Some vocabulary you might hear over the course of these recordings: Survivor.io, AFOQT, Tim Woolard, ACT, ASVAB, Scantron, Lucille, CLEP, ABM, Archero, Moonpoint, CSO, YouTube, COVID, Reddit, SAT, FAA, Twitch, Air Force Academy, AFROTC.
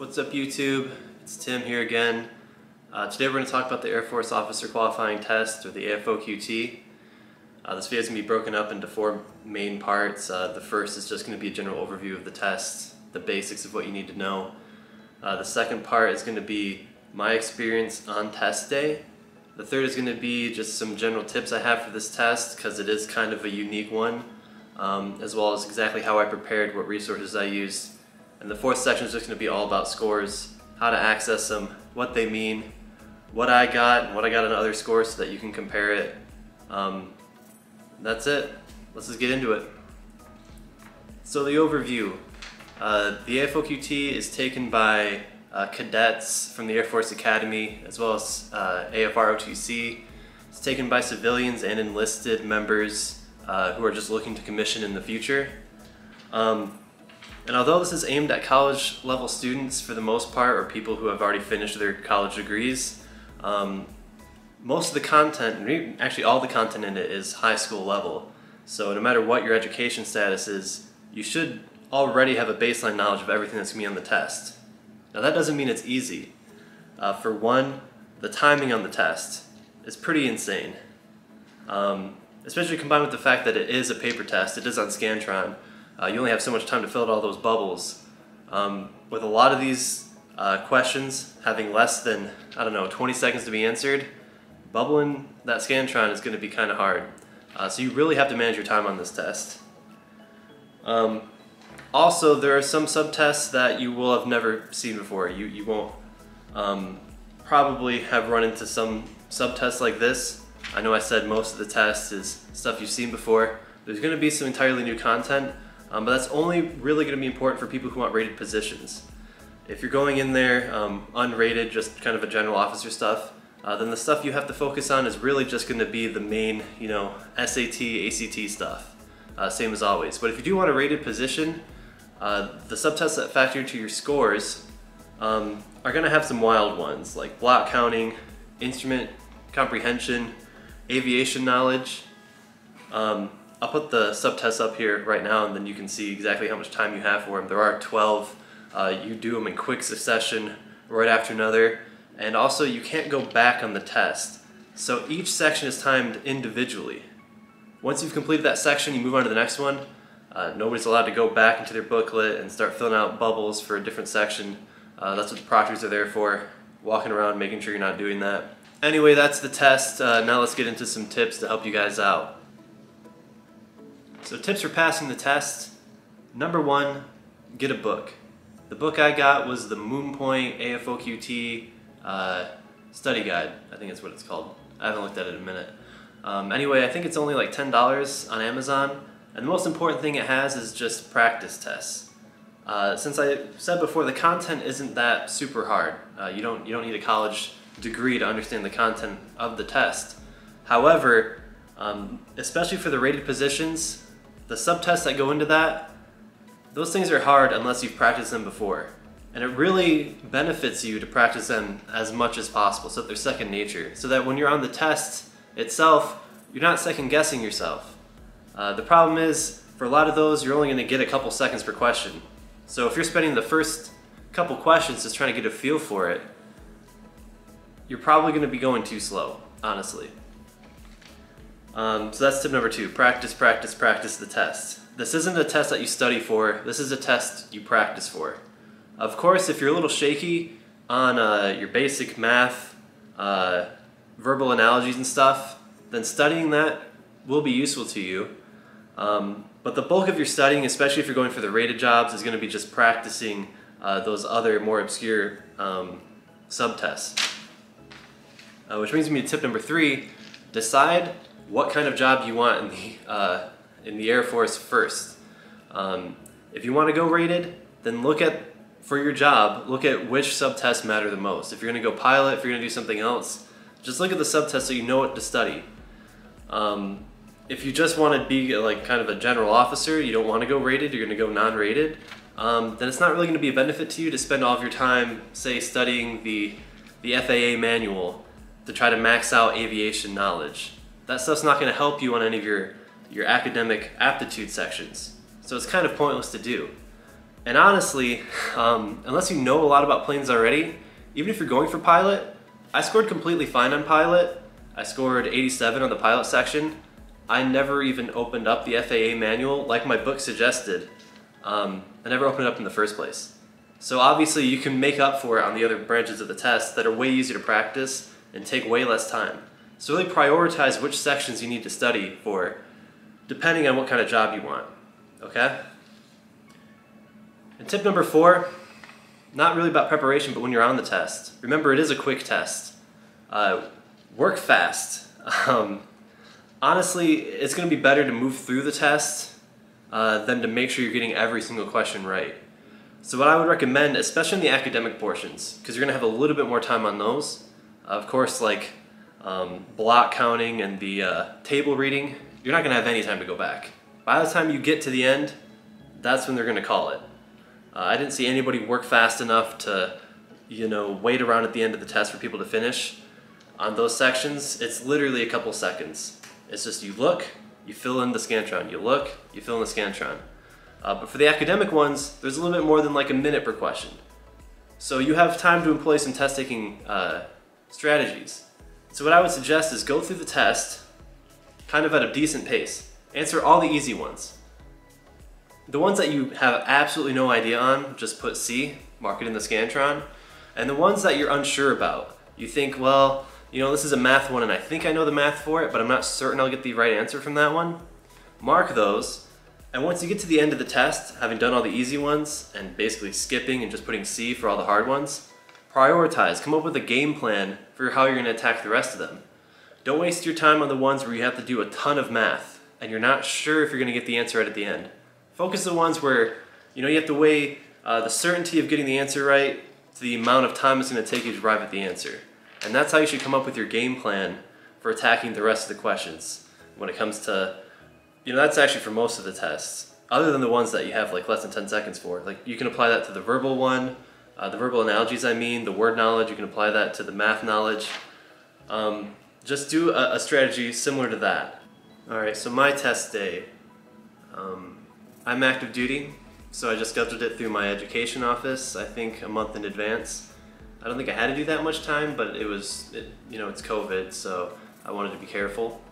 What's up YouTube? It's Tim here again. Today we're going to talk about the Air Force Officer Qualifying Test, or the AFOQT. This video is going to be broken up into four main parts. The first is just going to be a general overview of the test, the basics of what you need to know. The second part is going to be my experience on test day. The third is going to be just some general tips I have for this test, because it is kind of a unique one, as well as exactly how I prepared, what resources I used. And the fourth section is just going to be all about scores, how to access them, what they mean, what I got, and what I got on other scores so that you can compare it. That's it. Let's just get into it. So the overview. The AFOQT is taken by cadets from the Air Force Academy, as well as AFROTC. It's taken by civilians and enlisted members who are just looking to commission in the future. And although this is aimed at college level students for the most part, or people who have already finished their college degrees, most of the content, actually all the content in it, is high school level. So no matter what your education status is, you should already have a baseline knowledge of everything that's going to be on the test. Now that doesn't mean it's easy. For one, the timing on the test is pretty insane. Especially combined with the fact that it is a paper test, it is on Scantron. You only have so much time to fill out all those bubbles. With a lot of these questions having less than, 20 seconds to be answered, bubbling that Scantron is going to be kind of hard. So you really have to manage your time on this test. Also, there are some subtests that you will have never seen before. You won't probably have run into some subtests like this. I know I said most of the test is stuff you've seen before. There's going to be some entirely new content. But that's only really going to be important for people who want rated positions. If you're going in there unrated, just kind of a general officer stuff, then the stuff you have to focus on is really just going to be the main, SAT, ACT stuff, same as always. But if you do want a rated position, the subtests that factor into your scores are going to have some wild ones, like block counting, instrument comprehension, aviation knowledge. I'll put the subtests up here right now, and then you can see exactly how much time you have for them. There are 12. You do them in quick succession, right after another. And also, you can't go back on the test. So each section is timed individually. Once you've completed that section, you move on to the next one. Nobody's allowed to go back into their booklet and start filling out bubbles for a different section. That's what the proctors are there for, walking around, making sure you're not doing that. Anyway, that's the test. Now let's get into some tips to help you guys out. So tips for passing the test. Number one, get a book. The book I got was the Moonpoint AFOQT Study Guide. I think that's what it's called. I haven't looked at it in a minute. Anyway, I think it's only like $10 on Amazon. And the most important thing it has is just practice tests. Since I said before, the content isn't that super hard. You don't need a college degree to understand the content of the test. However, especially for the rated positions, the subtests that go into that, those things are hard unless you've practiced them before. And it really benefits you to practice them as much as possible, so that they're second nature, so that when you're on the test itself, you're not second guessing yourself. The problem is, for a lot of those, you're only going to get a couple seconds per question. So if you're spending the first couple questions just trying to get a feel for it, you're probably going to be going too slow, honestly. So that's tip number two, practice, practice, practice the test. This isn't a test that you study for, this is a test you practice for. Of course, if you're a little shaky on your basic math, verbal analogies and stuff, then studying that will be useful to you. But the bulk of your studying, especially if you're going for the rated jobs, is going to be just practicing those other more obscure subtests. Which brings me to tip number three, decide what kind of job you want in the Air Force first. If you want to go rated, then look at which subtests matter the most. If you're going to go pilot, if you're going to do something else, just look at the subtests so you know what to study. If you just want to be like kind of a general officer, you don't want to go rated, you're going to go non-rated, then it's not really going to be a benefit to you to spend all of your time, say, studying the FAA manual to try to max out aviation knowledge. That stuff's not going to help you on any of your academic aptitude sections. So it's kind of pointless to do. And honestly, unless you know a lot about planes already, even if you're going for pilot, I scored completely fine on pilot. I scored 87 on the pilot section. I never even opened up the FAA manual like my book suggested. I never opened it up in the first place. So obviously you can make up for it on the other branches of the test that are way easier to practice and take way less time. So really prioritize which sections you need to study for, depending on what kind of job you want, okay? And tip number 4, not really about preparation, but when you're on the test. Remember, it is a quick test. Work fast. Honestly, it's gonna be better to move through the test than to make sure you're getting every single question right. So what I would recommend, especially in the academic portions, because you're gonna have a little bit more time on those, of course, like block counting and the table reading, you're not gonna have any time to go back. By the time you get to the end, that's when they're gonna call it. I didn't see anybody work fast enough to, you know, wait around at the end of the test for people to finish. On those sections, it's literally a couple seconds. It's just you look, you fill in the Scantron. You look, you fill in the Scantron. But for the academic ones, there's a little bit more than like a minute per question. So you have time to employ some test-taking strategies. So what I would suggest is go through the test kind of at a decent pace. Answer all the easy ones. The ones that you have absolutely no idea on, just put C, mark it in the Scantron. And the ones that you're unsure about, you think, well, you know, this is a math one and I think I know the math for it, but I'm not certain I'll get the right answer from that one. Mark those, and once you get to the end of the test, having done all the easy ones and basically skipping and just putting C for all the hard ones, prioritize, come up with a game plan for how you're gonna attack the rest of them. Don't waste your time on the ones where you have to do a ton of math and you're not sure if you're gonna get the answer right at the end. Focus on the ones where, you know, you have to weigh the certainty of getting the answer right to the amount of time it's going to take you to arrive at the answer. And that's how you should come up with your game plan for attacking the rest of the questions. When it comes to, you know, that's actually for most of the tests, other than the ones that you have like less than 10 seconds for. Like you can apply that to the verbal one, the verbal analogies I mean, the word knowledge, you can apply that to the math knowledge. Just do a strategy similar to that. Alright, so my test day. I'm active duty, so I just scheduled it through my education office, I think a month in advance. I don't think I had to do that much time, but it was, you know, it's COVID, so I wanted to be careful.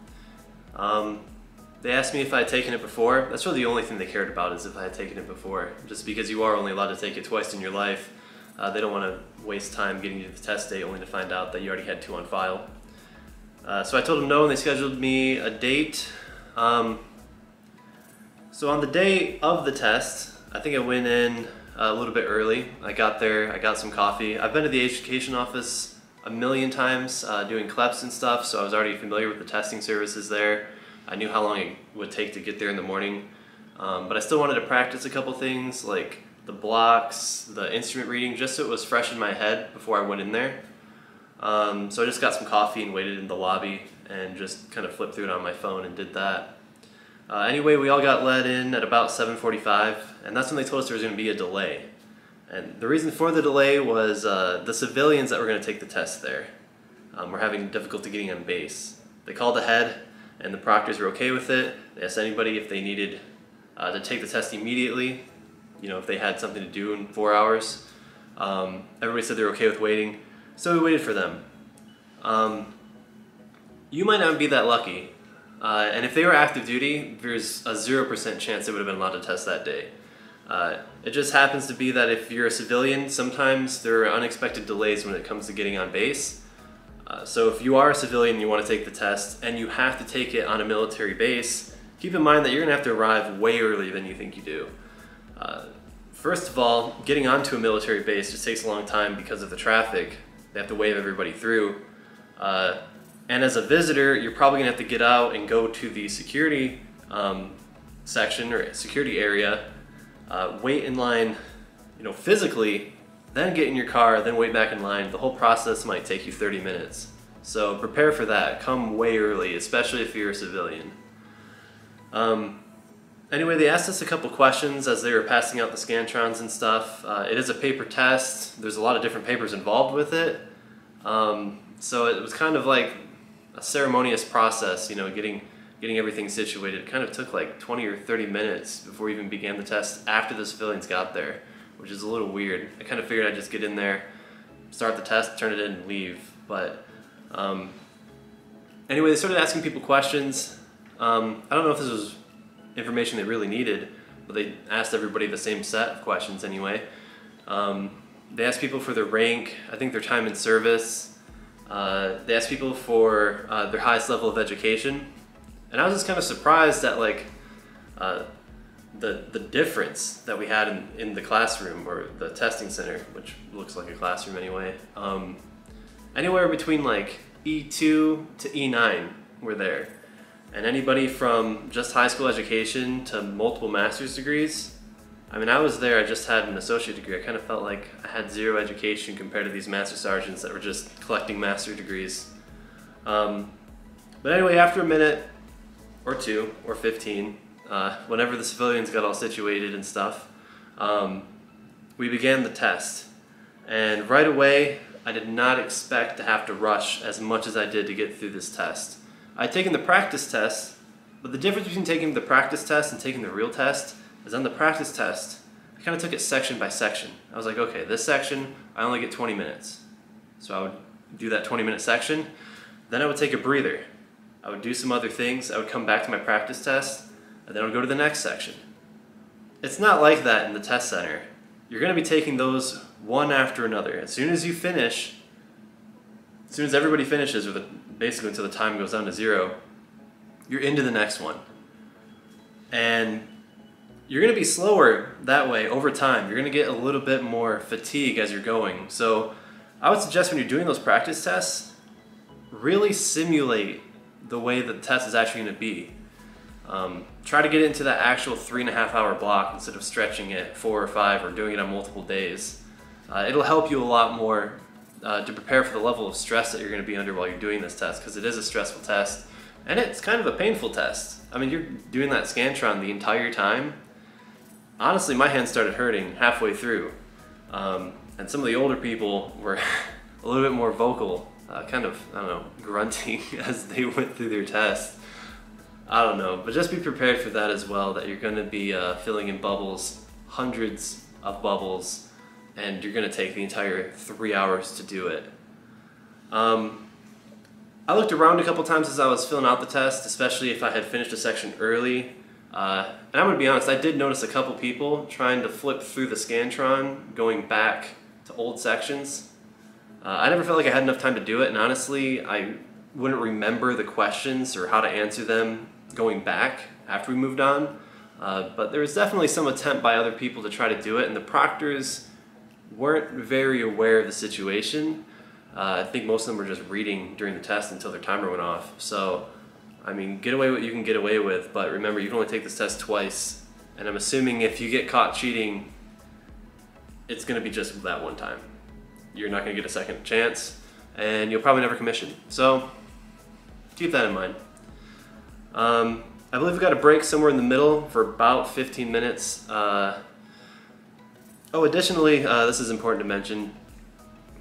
They asked me if I had taken it before. That's really the only thing they cared about, is if I had taken it before. Just because you are only allowed to take it twice in your life, they don't want to waste time getting you to the test day only to find out that you already had 2 on file. So I told them no, and they scheduled me a date. So on the day of the test, I think I went in a little bit early. I got there, I got some coffee. I've been to the education office a million times doing CLEPs and stuff, so I was already familiar with the testing services there. I knew how long it would take to get there in the morning. But I still wanted to practice a couple things, like the blocks, the instrument reading, just so it was fresh in my head before I went in there. So I just got some coffee and waited in the lobby and just kind of flipped through it on my phone and did that. Anyway, we all got let in at about 7:45, and that's when they told us there was going to be a delay. And the reason for the delay was the civilians that were going to take the test there were having difficulty getting on base. They called ahead, and the proctors were okay with it. They asked anybody if they needed to take the test immediately, you know, if they had something to do in 4 hours. Everybody said they were okay with waiting, so we waited for them. You might not be that lucky. And if they were active duty, there's a 0% chance they would have been allowed to test that day. It just happens to be that if you're a civilian, sometimes there are unexpected delays when it comes to getting on base. So if you are a civilian and you want to take the test, and you have to take it on a military base, keep in mind that you're going to have to arrive way earlier than you think you do. First of all, getting onto a military base just takes a long time because of the traffic. They have to wave everybody through. And as a visitor, you're probably gonna have to get out and go to the security section or security area, wait in line, you know, physically, then get in your car, then wait back in line. The whole process might take you 30 minutes. So prepare for that, come way early, especially if you're a civilian. Anyway, they asked us a couple questions as they were passing out the Scantrons and stuff. It is a paper test. There's a lot of different papers involved with it. So it was kind of like a ceremonious process, you know, getting getting everything situated. It kind of took like 20 or 30 minutes before we even began the test after the civilians got there, which is a little weird. I kind of figured I'd just get in there, start the test, turn it in, and leave. But anyway, they started asking people questions. I don't know if this was information they really needed, but they asked everybody the same set of questions anyway. They asked people for their rank, I think their time in service. They asked people for their highest level of education. And I was just kind of surprised at like the difference that we had in the classroom or the testing center, which looks like a classroom anyway. Anywhere between like E2 to E9 were there. And anybody from just high school education to multiple master's degrees. I mean, I was there, I just had an associate degree. I kind of felt like I had zero education compared to these master sergeants that were just collecting master degrees. But anyway, after a minute or two or 15, whenever the civilians got all situated and stuff, we began the test. And right away, I did not expect to have to rush as much as I did to get through this test. I'd taken the practice test, but the difference between taking the practice test and taking the real test is on the practice test, I kind of took it section by section. I was like, okay, this section, I only get 20 minutes. So I would do that 20-minute section, then I would take a breather. I would do some other things, I would come back to my practice test, and then I would go to the next section. It's not like that in the test center. You're going to be taking those one after another. As soon as you finish, as soon as everybody finishes, or basically until the time goes down to zero, you're into the next one. And you're going to be slower that way over time. You're going to get a little bit more fatigue as you're going. So I would suggest when you're doing those practice tests, really simulate the way the test is actually going to be. Try to get into that actual 3.5 hour block instead of stretching it 4 or 5 or doing it on multiple days. It'll help you a lot more to prepare for the level of stress that you're going to be under while you're doing this test, because it is a stressful test and it's kind of a painful test. I mean, you're doing that Scantron the entire time. Honestly, my hands started hurting halfway through, and some of the older people were a little bit more vocal, kind of, I don't know, grunting as they went through their test. I don't know, but just be prepared for that as well, that you're going to be filling in bubbles, hundreds of bubbles, and you're going to take the entire 3 hours to do it. I looked around a couple times as I was filling out the test, especially if I had finished a section early. And I'm going to be honest, I did notice a couple people trying to flip through the Scantron, going back to old sections. I never felt like I had enough time to do it, and honestly, I wouldn't remember the questions or how to answer them going back after we moved on. But there was definitely some attempt by other people to try to do it, and the proctors weren't very aware of the situation. I think most of them were just reading during the test until their timer went off. So, I mean, get away with what you can get away with, but remember, you can only take this test twice, and I'm assuming if you get caught cheating, it's going to be just that one time. You're not going to get a second chance, and you'll probably never commission. So keep that in mind. I believe we got a break somewhere in the middle for about 15 minutes. Oh, additionally, this is important to mention,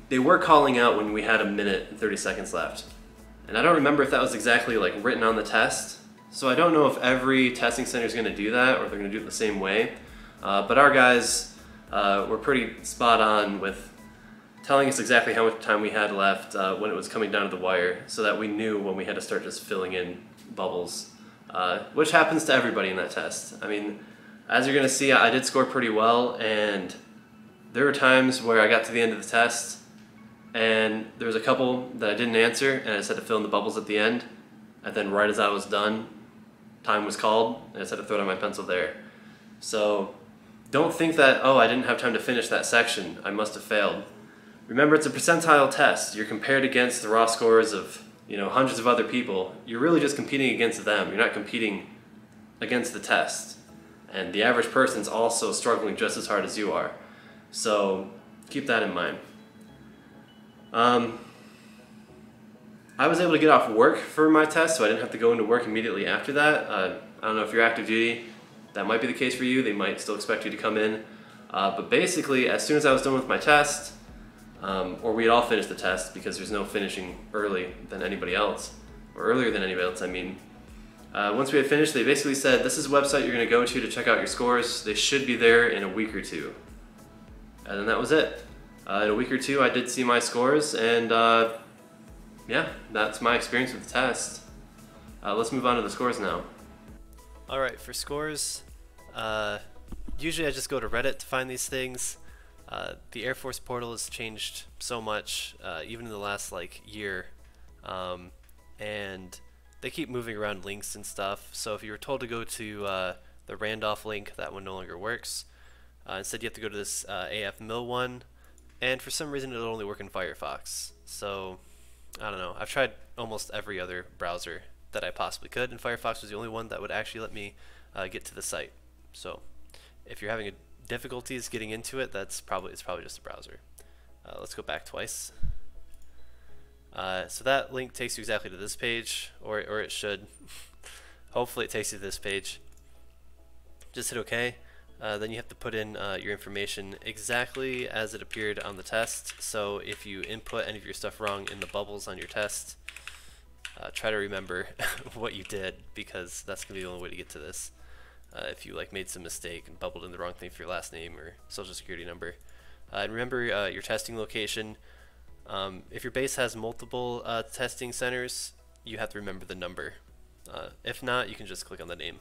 they were calling out when we had 1 minute and 30 seconds left. And I don't remember if that was exactly like written on the test, so I don't know if every testing center is going to do that or if they're going to do it the same way. But our guys were pretty spot on with telling us exactly how much time we had left when it was coming down to the wire, so that we knew when we had to start just filling in bubbles, which happens to everybody in that test. I mean, as you're going to see, I did score pretty well, and there were times where I got to the end of the test and there was a couple that I didn't answer, and I just had to fill in the bubbles at the end, and then right as I was done, time was called, and I just had to throw down my pencil there. So don't think that, oh, I didn't have time to finish that section, I must have failed. Remember, it's a percentile test. You're compared against the raw scores of, you know, hundreds of other people. You're really just competing against them. You're not competing against the test. And the average person's also struggling just as hard as you are. So keep that in mind. I was able to get off work for my test, so I didn't have to go into work immediately after that. I don't know if you're active duty, that might be the case for you. They might still expect you to come in. But basically, as soon as I was done with my test, or we had all finished the test, because there's no finishing earlier than anybody else, I mean, Once we had finished, they basically said, this is a website you're going to go to check out your scores. They should be there in a week or two. And then that was it. In a week or two, I did see my scores, and yeah, that's my experience with the test. Let's move on to the scores now. All right, for scores, usually I just go to Reddit to find these things. The Air Force portal has changed so much, even in the last year, and they keep moving around links and stuff. So if you were told to go to the Randolph link, that one no longer works. Instead, you have to go to this AFMill one, and for some reason, it'll only work in Firefox. So I don't know. I've tried almost every other browser that I possibly could, and Firefox was the only one that would actually let me get to the site. So if you're having difficulties getting into it, it's probably just a browser. Let's go back twice. So that link takes you exactly to this page, or it should. Hopefully it takes you to this page. Just hit OK. Then you have to put in your information exactly as it appeared on the test. So if you input any of your stuff wrong in the bubbles on your test, try to remember what you did, because that's going to be the only way to get to this. If you made some mistake and bubbled in the wrong thing for your last name or social security number. And remember your testing location. If your base has multiple testing centers, you have to remember the number. If not, you can just click on the name.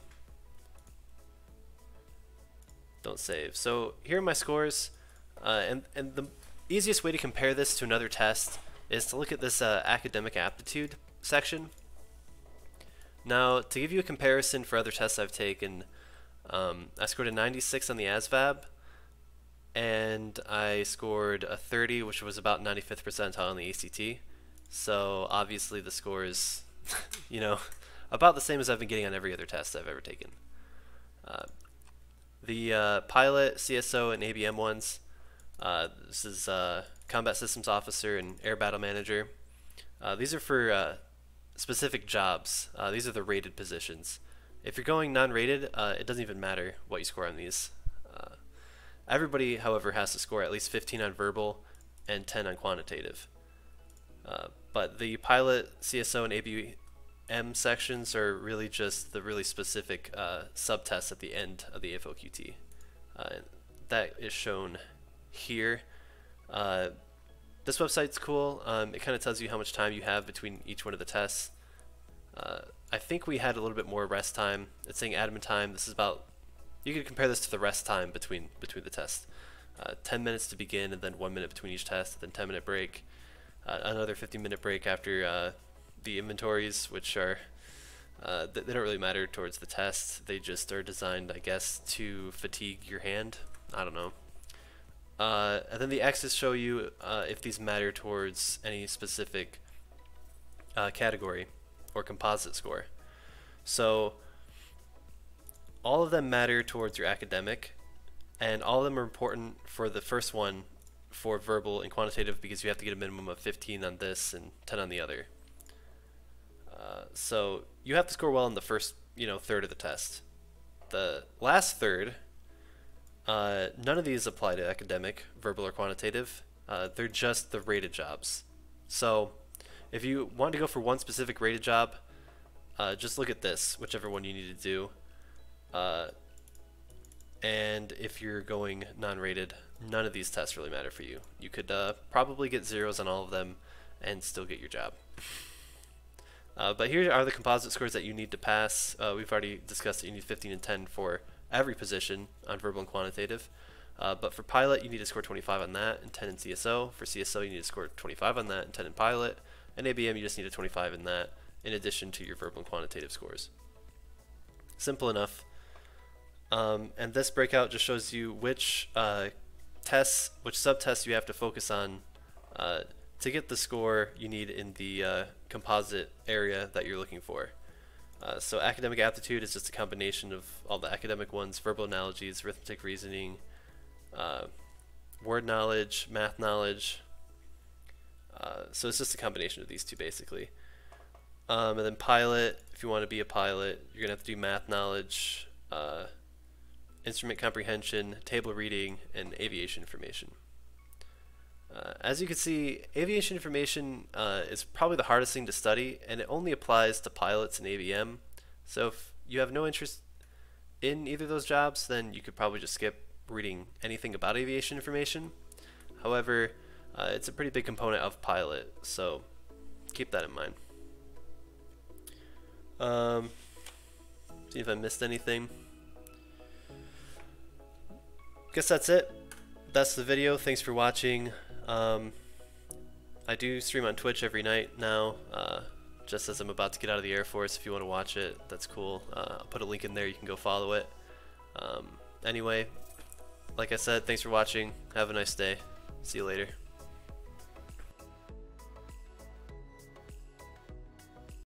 Don't save. So here are my scores, and the easiest way to compare this to another test is to look at this academic aptitude section. Now, to give you a comparison for other tests I've taken, I scored a 96 on the ASVAB, and I scored a 30, which was about 95th percentile on the ACT. So obviously the score is, you know, about the same as I've been getting on every other test I've ever taken. The pilot, CSO, and ABM ones, this is combat systems officer and air battle manager. These are for specific jobs. These are the rated positions. If you're going non-rated, it doesn't even matter what you score on these. Everybody, however, has to score at least 15 on verbal and 10 on quantitative. But the pilot, CSO, and ABM sections are really just the really specific subtests at the end of the AFOQT. That is shown here. This website's cool. It kind of tells you how much time you have between each one of the tests. I think we had a little bit more rest time. It's saying admin time. This is about, you could compare this to the rest time between the tests. 10 minutes to begin, and then 1 minute between each test, then 10-minute break, another 15-minute break after the inventories, which are, they don't really matter towards the test. They just are designed, I guess, to fatigue your hand. I don't know. And then the X's show you if these matter towards any specific category or composite score. So all of them matter towards your academic, and all of them are important for the first one for verbal and quantitative, because you have to get a minimum of 15 on this and 10 on the other. So you have to score well in the first, third of the test. The last third, none of these apply to academic, verbal, or quantitative. They're just the rated jobs. So if you want to go for one specific rated job, just look at this, whichever one you need to do. And if you're going non-rated, none of these tests really matter for you. You could probably get zeros on all of them and still get your job. But here are the composite scores that you need to pass. We've already discussed that you need 15 and 10 for every position on verbal and quantitative, but for pilot you need to score 25 on that and 10 in CSO. For CSO you need to score 25 on that and 10 in pilot, and ABM you just need a 25 in that in addition to your verbal and quantitative scores. Simple enough. And this breakout just shows you which tests, which subtests you have to focus on to get the score you need in the composite area that you're looking for. So academic aptitude is just a combination of all the academic ones, verbal analogies, arithmetic reasoning, word knowledge, math knowledge. So it's just a combination of these two basically. And then pilot, if you want to be a pilot, you're going to have to do math knowledge, instrument comprehension, table reading, and aviation information. As you can see, aviation information is probably the hardest thing to study, and it only applies to pilots and ABM. So if you have no interest in either of those jobs, then you could probably just skip reading anything about aviation information. However, it's a pretty big component of pilot, so keep that in mind. See if I missed anything. Guess that's it. That's the video. Thanks for watching. I do stream on Twitch every night now, just as I'm about to get out of the Air Force. If you want to watch it, that's cool. I'll put a link in there. You can go follow it. Anyway, like I said, thanks for watching. Have a nice day. See you later.